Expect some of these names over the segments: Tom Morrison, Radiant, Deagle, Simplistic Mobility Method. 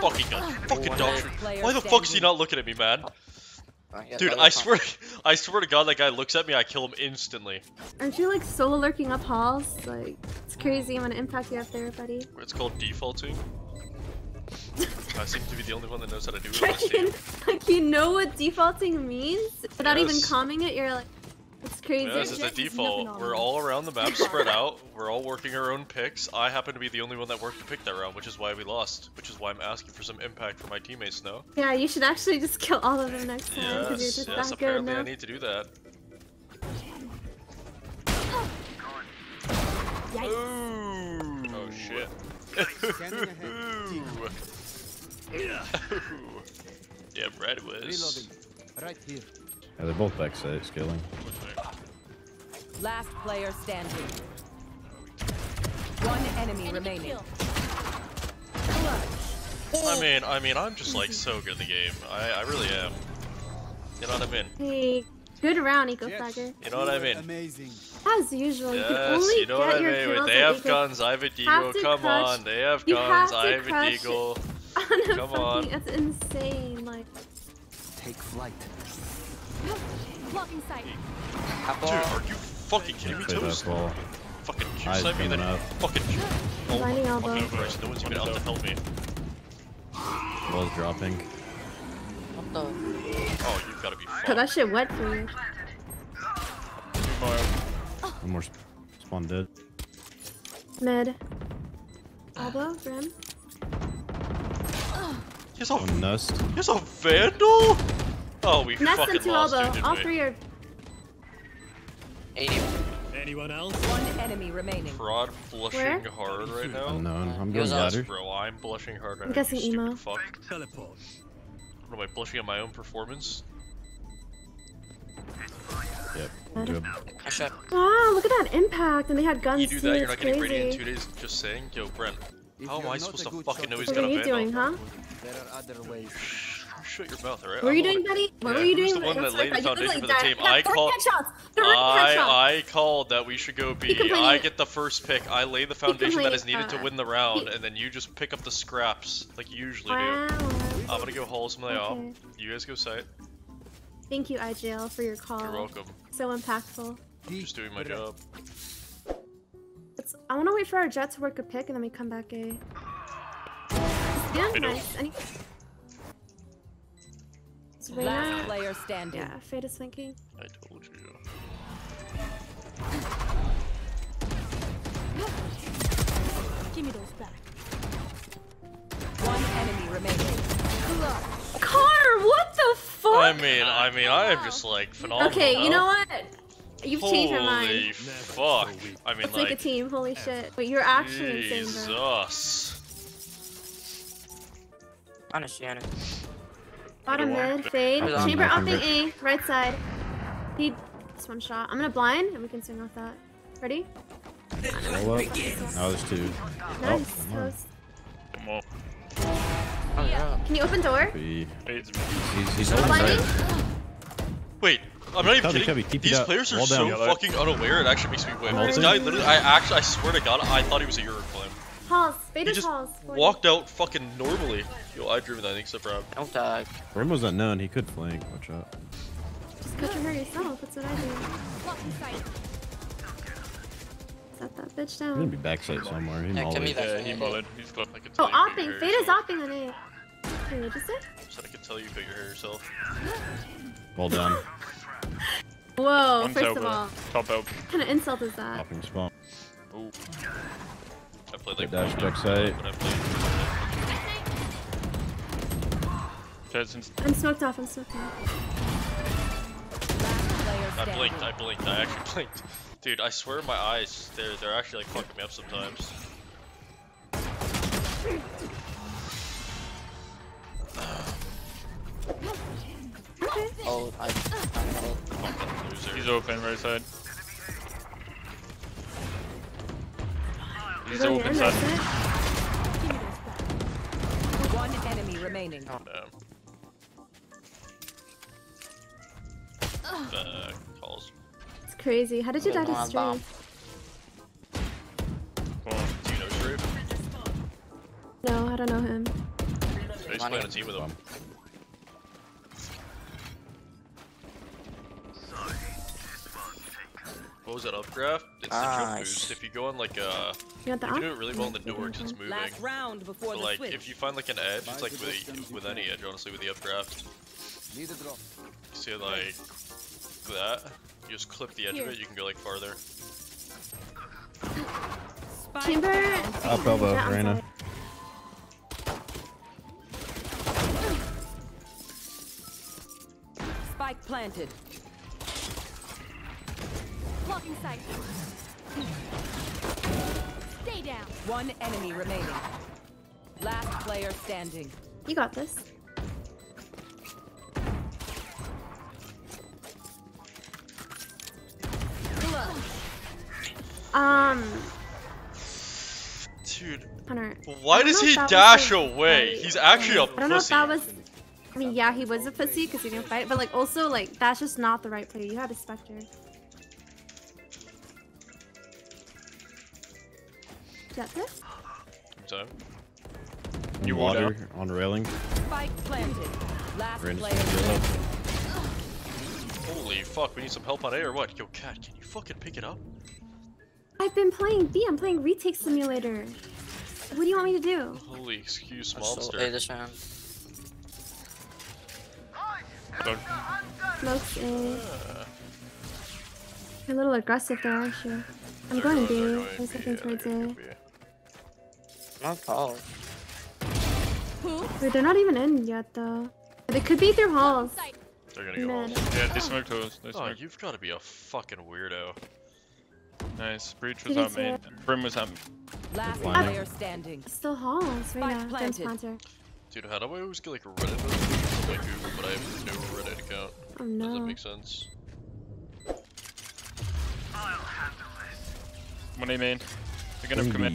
Fucking god. Fucking dog. Why the fuck is he not looking at me, man? Dude, I swear to god, that guy looks at me, I kill him instantly. Aren't you like solo lurking up halls? Like, it's crazy. I'm gonna impact you up there, buddy. It's called defaulting. I seem to be the only one that knows how to do it. Like, you know what defaulting means? Without even calming it, you're like, it's crazy. Yeah, this is the default. We're all around the map, spread out. We're all working our own picks. I happen to be the only one that worked the pick that round, which is why we lost. Which is why I'm asking for some impact for my teammates now. Yeah, you should actually just kill all of them next time. Yes, apparently I need to do that. Yikes. Ooh. Oh shit. Yeah, Brad was. Right here. Yeah, they're both backside skilling. Last player standing. One enemy remaining. I mean, I'm just like so good at the game. I really am. You know what I mean? Hey, good round, Eco Flagger. You know what I mean? Amazing. As usual, you can only get what I mean? Your kills. They have guns, I have a deagle. Come on, they have guns, I have a deagle. Come on. That's insane. Like, take flight. Blocking sight. Dude, are you fucking kidding me, Toast? Fucking Q-side me, then fucking Q. Oh my fucking Christ, no one's even out to help me. Wall's dropping. What the? Oh, you've gotta be fucked. Cause that shit wet for you. One more spawn dead. Med. Elbow, Grim. Here's a nest. Here's a vandal? Oh, we Nest fucking into lost, elbow. Dude, all three are... Anyone else? One enemy remaining. Fraud blushing hard right now. Unknown. I'm going ladder. Bro, I'm blushing hard right now. I'm guessing emo. Fuck. Teleport. What am I blushing at my own performance? Yep. Wow, look at that impact, and they had guns. You do that, you're not getting Radiant in 2 days. Just saying, yo, Brent. How am I supposed to fucking know he's got a vandal? What are you doing, huh? There are other ways. Shut your mouth, alright? What were you doing, buddy? What were you doing? The one that laid the foundation for the team. I called that we should go B. I get the first pick. I lay the foundation that is needed to win the round, and then you just pick up the scraps like you usually do. I'm gonna go haul some of y'all. You guys go site. Thank you, IJL, for your call. You're welcome. So impactful. I'm just doing my job. I wanna wait for our jet to work a pick, and then we come back A. Yeah, nice. Last player standing. Yeah, Fate is thinking. I told you. Give me those back. One enemy remaining. Connor, what the fuck? I mean, I am just like phenomenal. Okay, you know what? You've changed your mind. Holy fuck! I mean, like a team. Holy shit! But you're actually insane, bro. Honestly, bottom mid, fade. Chamber upping A, right side. He just one shot. I'm gonna blind and we can swing off that. Ready? Roll up. Oh, there's two. Nice. Come on. Can you open door? He's blinding. Wait, I'm not even kidding. These players are so fucking unaware, it actually makes me whip. This guy literally, I swear to god, I thought he was a Euroclaim. Halls, he just walked out fucking normally. Yo, I've driven that thing, except for don't die. Rim was unknown, he could flank. Watch out. Just cut her yourself, that's what I do. Set that bitch down. He's gonna be backside somewhere. He mollied. Yeah, he mollied. He's close. Oh, opping. Fada's opping on A. Wait, what'd you say? So I could tell you cut your hair yourself. Well done. Whoa, first of all. Top out. What kind of insult is that? Opping spawn. Ooh. I played like dash backside. I'm smoked off. I blinked. I actually blinked. Dude, I swear my eyes, they're actually like fucking me up sometimes. Oh, I fucking loser. He's open right side. He's open side. One enemy remaining. Oh, no. Calls. It's crazy. How did you die to stream? Do you know Shrew? No, I don't know him. He's playing a team with him. What was that up graph? It's the jump boost. If you go on like a... You can do it really well in the door because it's moving. Last round before so like, the if you find like an edge, it's like with any edge, honestly, with the up graph. You see like that, you just clip the edge of it, you can go like farther. Timber! Up elbow, Reina. Spike planted. Blocking sight. Stay down. One enemy remaining. Last player standing. You got this. Dude, why does he dash away? He's actually a pussy. I don't know if that was... I mean, yeah, he was a pussy because he didn't fight, but like, also, like, that's just not the right play. You had a Spectre. Is that this? So, you water on railing. Spike planted. Last player. Holy fuck, we need some help on A or what? Yo, Cat, can you fucking pick it up? I've been playing B, I'm playing Retake Simulator. What do you want me to do? Holy excuse, monster. Hey, this round. Smokes A. You're a little aggressive there, aren't you? I'm going B. I'm stepping towards A. Not tall. Wait, they're not even in yet, though. They could be through halls. They're gonna go home. Yeah, they smoked us. They smoked. Oh, you've gotta be a fucking weirdo. Nice. Breach was out main. Brim was out. Last player standing. Still halls right now. Damn sponsor. Dude, how do I always get like Reddit? Like Google, but I have no Reddit account. Oh, no. Does that make sense? I'll handle this. What do you mean? They're gonna commit.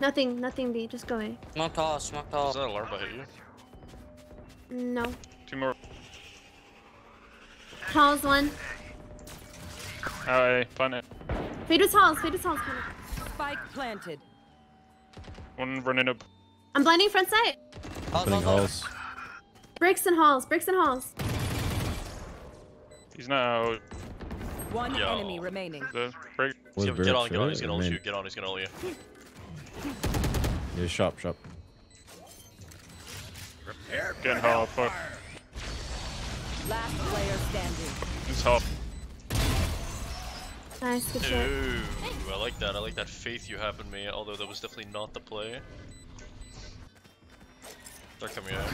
Nothing, nothing B. Just go away. Smoke tall, smoke tall. Is that alarm by you? No. Two more. Halls one. Alright, find it. Fader's halls, Fader's halls. Spike planted. One running up. I'm blinding front sight. Opening halls. Bricks and halls, bricks and halls. He's not out. One enemy remaining. Get on, get on, he's gonna ult you. Get on, he's gonna ult you. Yeah, shop, shop. Get hall, fuck. Last player standing. It's hot. Nice, good shot. Ooh, I like that faith you have in me, although that was definitely not the play. They're coming out.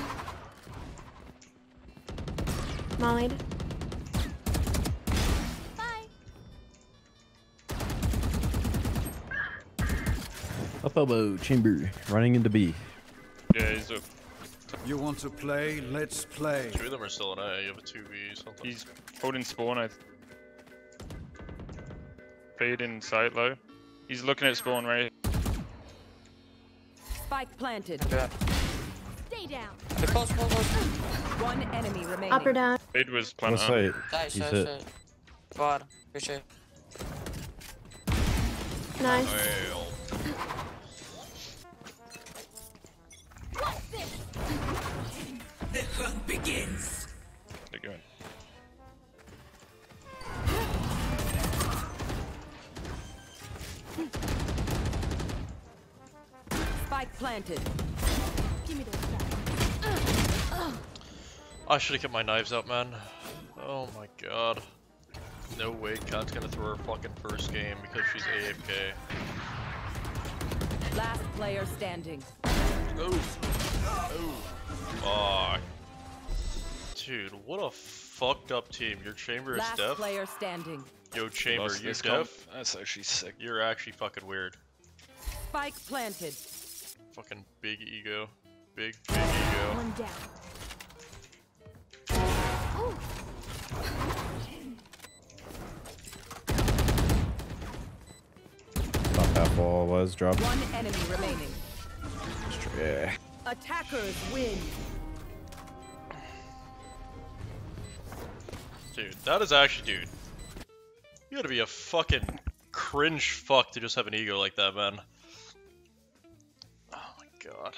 Mollied. Bye. Up elbow, chamber, running into B. Yeah, he's up. You want to play? Let's play. Two of them are still in A. You have a 2v something. He's holding spawn. I fade in sight low. He's looking at spawn right. Spike planted. Okay. Stay down. One enemy remaining. Up or down. Fade was planted. Sight. He's hit. God, appreciate. Nice. Well. The hunt begins. They're going. Spike planted. Give me those. I should have kept my knives out, man. Oh my god. No way, Kat's gonna throw her fucking first game because she's AFK. Last player standing. Oh. Oh. Dude, what a fucked up team. Your chamber is deaf. Last player standing. Yo, chamber, you're deaf? That's actually sick. You're actually fucking weird. Spike planted. Fucking big ego. Big, big ego. One down. Oh. Not that ball was dropped. One enemy remaining. Yeah. Attackers win. Dude, that is actually, dude. You gotta be a fucking cringe fuck to just have an ego like that, man. Oh my god.